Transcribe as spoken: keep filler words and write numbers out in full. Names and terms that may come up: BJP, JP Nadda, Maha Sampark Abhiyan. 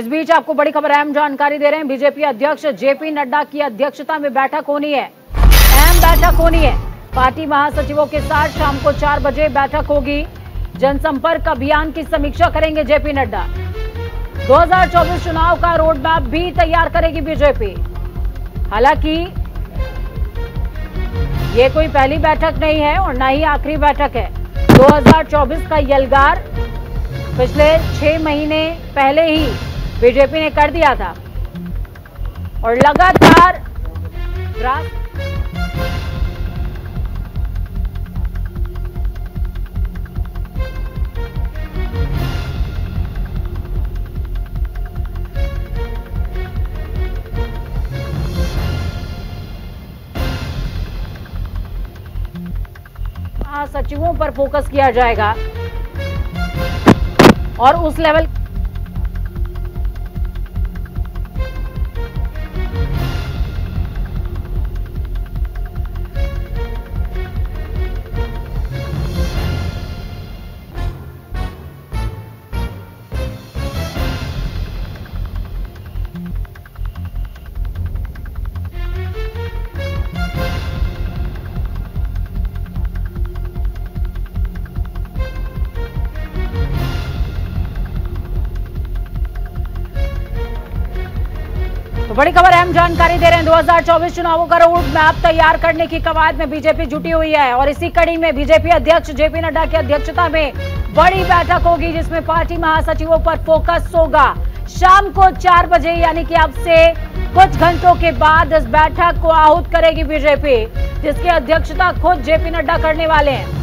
इस बीच आपको बड़ी खबर अहम जानकारी दे रहे हैं। बीजेपी अध्यक्ष जेपी नड्डा की अध्यक्षता में बैठक होनी है, अहम बैठक होनी है। पार्टी महासचिवों के साथ शाम को चार बजे बैठक होगी। जनसंपर्क अभियान की समीक्षा करेंगे जेपी नड्डा। दो हज़ार चौबीस चुनाव का रोड मैप भी तैयार करेगी बीजेपी। हालांकि ये कोई पहली बैठक नहीं है और न ही आखिरी बैठक है। दो हज़ार चौबीस का यलगार पिछले छह महीने पहले ही बीजेपी ने कर दिया था और लगातार सचिवों पर फोकस किया जाएगा और उस लेवल बड़ी खबर अहम जानकारी दे रहे हैं। दो हज़ार चौबीस चुनावों का रोड मैप तैयार करने की कवायद में बीजेपी जुटी हुई है और इसी कड़ी में बीजेपी अध्यक्ष जेपी नड्डा की अध्यक्षता में बड़ी बैठक होगी जिसमें पार्टी महासचिवों पर फोकस होगा। शाम को चार बजे यानी कि अब से कुछ घंटों के बाद इस बैठक को आहूत करेगी बीजेपी, जिसकी अध्यक्षता खुद जेपी नड्डा करने वाले हैं।